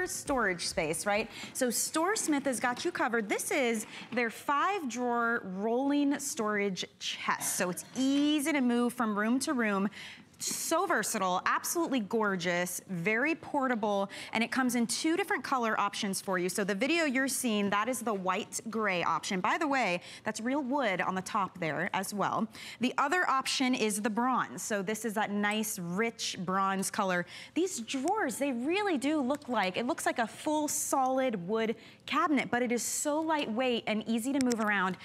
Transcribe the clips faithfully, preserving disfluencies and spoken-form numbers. more storage space, right? So StoreSmith has got you covered. This is their five drawer rolling storage chest. So it's easy to move from room to room. So versatile, absolutely gorgeous, very portable, and it comes in two different color options for you. So the video you're seeing, that is the white gray option. By the way, that's real wood on the top there as well. The other option is the bronze. So this is that nice, rich bronze color. These drawers, they really do look like, it looks like a full solid wood cabinet, but it is so lightweight and easy to move around.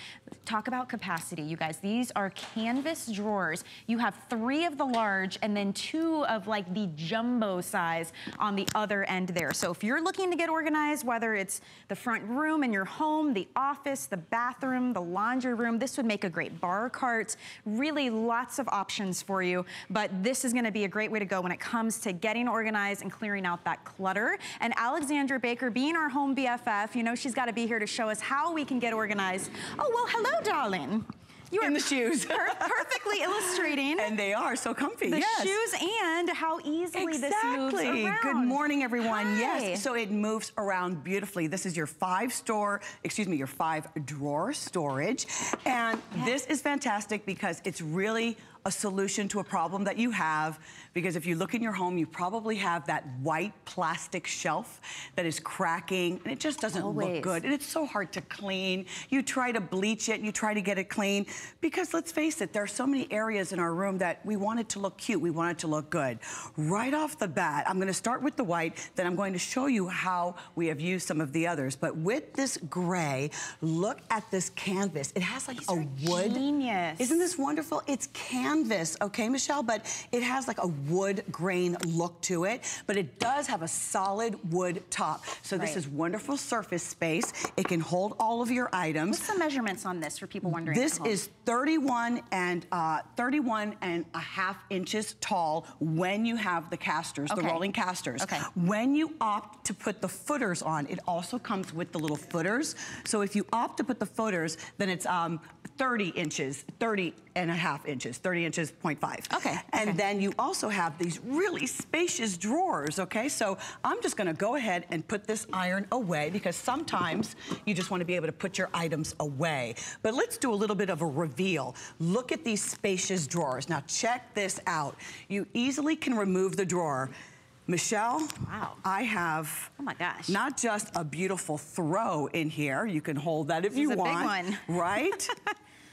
Talk about capacity, you guys. These are canvas drawers. You have three of the large and then two of like the jumbo size on the other end there. So if you're looking to get organized, whether it's the front room in your home, the office, the bathroom, the laundry room, this would make a great bar cart. Really lots of options for you, but this is gonna be a great way to go when it comes to getting organized and clearing out that clutter. And Alexandra Baker, being our home B F F, you know she's gotta be here to show us how we can get organized. Oh, well, hello, darling. You are in the shoes. Perfectly illustrating. And they are so comfy. The yes. shoes and how easily exactly. this moves around. Good morning, everyone. Hi. Yes, so it moves around beautifully. This is your five store, excuse me, your five drawer storage. And yes. this is fantastic because it's really a solution to a problem that you have, because if you look in your home, you probably have that white plastic shelf that is cracking and it just doesn't Always. look good. And it's so hard to clean. You try to bleach it, you try to get it clean, because let's face it, there are so many areas in our room that we want it to look cute, we want it to look good. Right off the bat, I'm gonna start with the white, then I'm going to show you how we have used some of the others. But with this gray, look at this canvas. It has like These a wood. Genius. Isn't this wonderful? It's canvas. Canvas, okay, Michelle, but it has like a wood grain look to it, but it does have a solid wood top. So right. this is wonderful surface space. It can hold all of your items. What's the measurements on this for people wondering? This is thirty-one and a half inches tall when you have the casters, okay. the rolling casters. Okay. When you opt to put the footers on, it also comes with the little footers. So if you opt to put the footers, then it's um, thirty inches, thirty and a half inches, thirty inches point five. Okay. And okay. then you also have these really spacious drawers, okay? So I'm just gonna go ahead and put this iron away, because sometimes you just wanna be able to put your items away. But let's do a little bit of a reveal. Look at these spacious drawers. Now check this out. You easily can remove the drawer. Michelle, wow. I have oh my gosh. not just a beautiful throw in here. You can hold that if this you is a want. Big one. Right?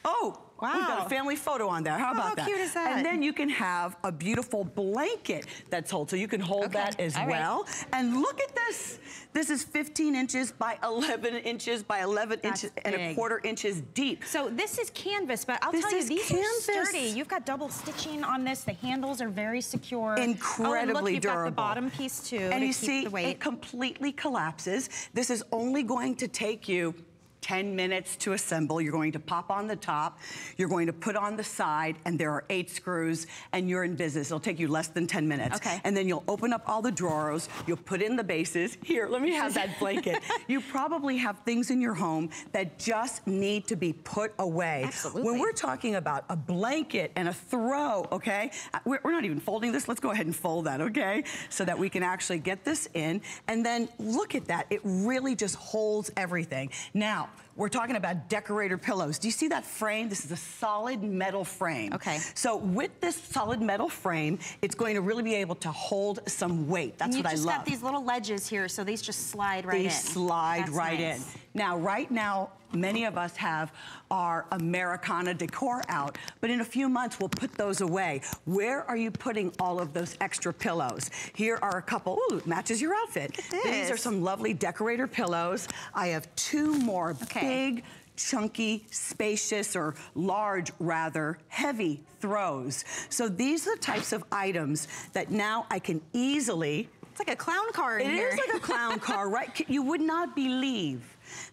Oh, wow. We've got a family photo on there. How about how that? How cute is that? And then you can have a beautiful blanket that's hold. So you can hold okay. that as All well. Right. And look at this. This is fifteen inches by eleven inches by eleven that's inches and big. a quarter inches deep. So this is canvas, but I'll this tell you, these canvas. are sturdy. You've got double stitching on this. The handles are very secure. Incredibly oh, and look, you've durable. Got the bottom piece too. And to you keep see, the weight. It completely collapses. This is only going to take you ten minutes to assemble. You're going to pop on the top, you're going to put on the side, and there are eight screws, and you're in business. It'll take you less than ten minutes. Okay. And then you'll open up all the drawers, you'll put in the bases. Here, let me have that blanket. You probably have things in your home that just need to be put away. Absolutely. When we're talking about a blanket and a throw, okay? We're, we're not even folding this. Let's go ahead and fold that, okay? So that we can actually get this in. And then look at that. It really just holds everything. Now, we're talking about decorator pillows. Do you see that frame? This is a solid metal frame. Okay. So with this solid metal frame, it's going to really be able to hold some weight. That's what I love. You just got these little ledges here, so these just slide right in. They slide right in. Now, right now, many of us have our Americana decor out, but in a few months, we'll put those away. Where are you putting all of those extra pillows? Here are a couple, ooh, matches your outfit. These are some lovely decorator pillows. I have two more okay. big, chunky, spacious, or large, rather, heavy throws. So these are the types of items that now I can easily... It's like a clown car in here. It is like a clown car, right? You would not believe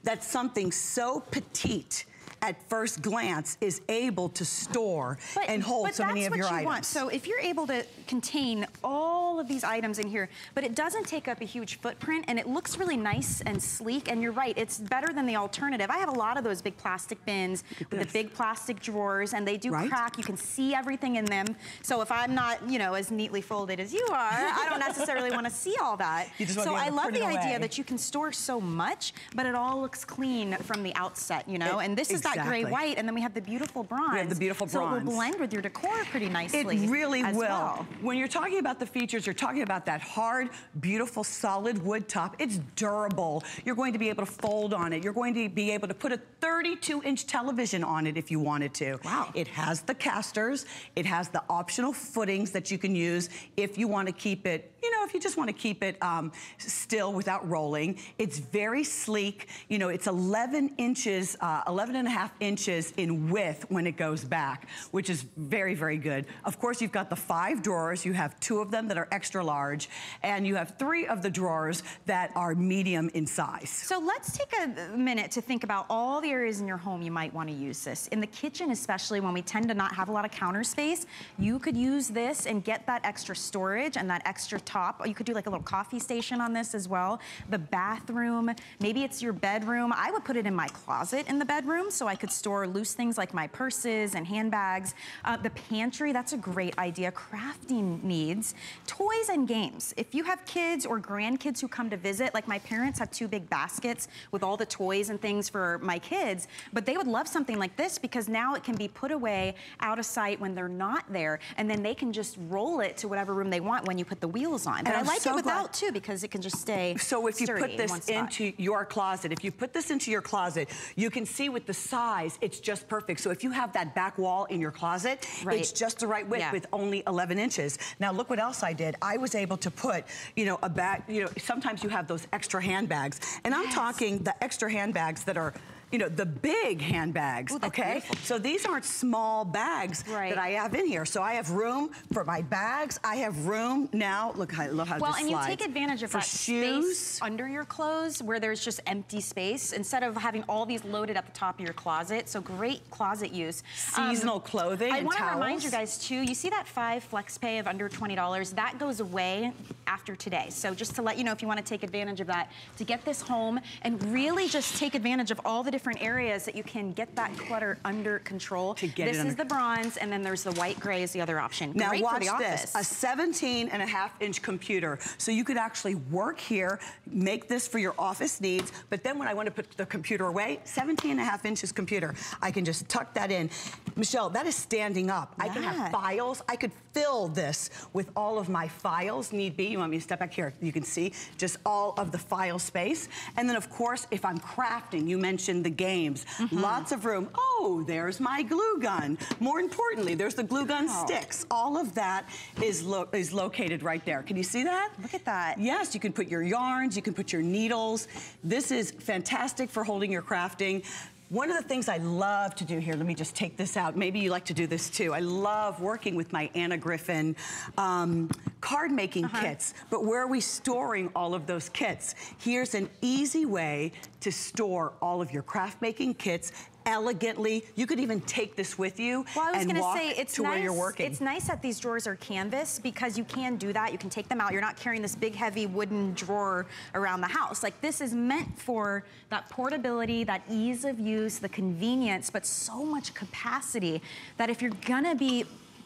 that something so petite at first glance is able to store but, and hold but so many of your you items. Want. So if you're able to contain all of these items in here, but it doesn't take up a huge footprint and it looks really nice and sleek, and you're right, it's better than the alternative. I have a lot of those big plastic bins with the big plastic drawers, and they do right? crack. You can see everything in them. So if I'm not, you know, as neatly folded as you are, I don't necessarily want to see all that. So I love the idea that you can store so much, but it all looks clean from the outset, you know? It, and this exactly. is that gray white, and then we have the beautiful bronze. We have the beautiful bronze. So it will blend with your decor pretty nicely. It really as will. Well. When you're talking about the features, you're talking about that hard, beautiful, solid wood top. It's durable. You're going to be able to fold on it. You're going to be able to put a thirty-two inch television on it if you wanted to. Wow. It has the casters. It has the optional footings that you can use if you want to keep it, you know, if you just want to keep it um, still without rolling. It's very sleek. You know, it's eleven inches, uh, eleven and a half inches in width when it goes back, which is very, very good. Of course, you've got the five drawers. You have two of them that are extra large, and you have three of the drawers that are medium in size. So let's take a minute to think about all the areas in your home you might want to use this. In the kitchen, especially when we tend to not have a lot of counter space, you could use this and get that extra storage and that extra top. You could do like a little coffee station on this as well. The bathroom, maybe it's your bedroom. I would put it in my closet in the bedroom so I could store loose things like my purses and handbags. Uh, the pantry, that's a great idea. Crafting needs. Toys and games. If you have kids or grandkids who come to visit, like my parents have two big baskets with all the toys and things for my kids, but they would love something like this because now it can be put away out of sight when they're not there, and then they can just roll it to whatever room they want when you put the wheels on. But and I like so it without too because it can just stay So if you put this in into your closet, if you put this into your closet, you can see with the size, it's just perfect. So if you have that back wall in your closet, right. it's just the right width yeah. with only eleven inches. Now look what else I did. I was able to put, you know, a bag, you know, sometimes you have those extra handbags. And yes. I'm talking the extra handbags that are, you know, the big handbags, Ooh, okay? Beautiful. So these aren't small bags right. that I have in here. So I have room for my bags. I have room now. Look, I love how well, this slides. Well, and you take advantage of for that shoes. Space under your clothes where there's just empty space instead of having all these loaded at the top of your closet. So great closet use. Seasonal um, clothing I and towels. I want to remind you guys, too, you see that five flex pay of under twenty dollars? That goes away after today. So just to let you know, if you want to take advantage of that, to get this home and really just take advantage of all the different different areas that you can get that clutter under control. To get this it under is the bronze, and then there's the white gray is the other option. Now Great watch for the office. This, a seventeen and a half inch computer. So you could actually work here, make this for your office needs, but then when I want to put the computer away, seventeen and a half inches computer, I can just tuck that in. Michelle, that is standing up. Yeah. I can have files. I could fill this with all of my files, need be. You want me to step back here? You can see just all of the file space. And then of course, if I'm crafting, you mentioned the games. Mm-hmm. Lots of room. Oh, there's my glue gun. More importantly, there's the glue gun wow. sticks. All of that is, lo is located right there. Can you see that? Look at that. Yes, you can put your yarns, you can put your needles. This is fantastic for holding your crafting. One of the things I love to do here, let me just take this out. Maybe you like to do this too. I love working with my Anna Griffin um, card making uh-huh. kits, but where are we storing all of those kits? Here's an easy way to store all of your craft making kits elegantly. You could even take this with you well, I was and gonna walk say, it's to nice, where you're working. It's nice that these drawers are canvas because you can do that. You can take them out. You're not carrying this big, heavy wooden drawer around the house. Like this is meant for that portability, that ease of use, the convenience, but so much capacity that if you're gonna be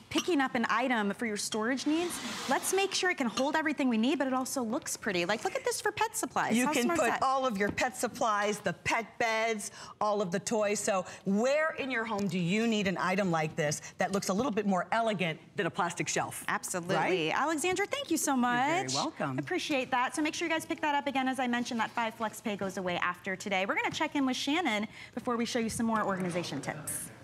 picking up an item for your storage needs, let's make sure it can hold everything we need, but it also looks pretty. Like, look at this for pet supplies. You How can put all of your pet supplies, the pet beds, all of the toys. So where in your home do you need an item like this that looks a little bit more elegant than a plastic shelf? Absolutely. Right? Alexandra, thank you so much. You're very welcome. Appreciate that. So make sure you guys pick that up again. As I mentioned, that five flex pay goes away after today. We're gonna check in with Shannon before we show you some more organization tips.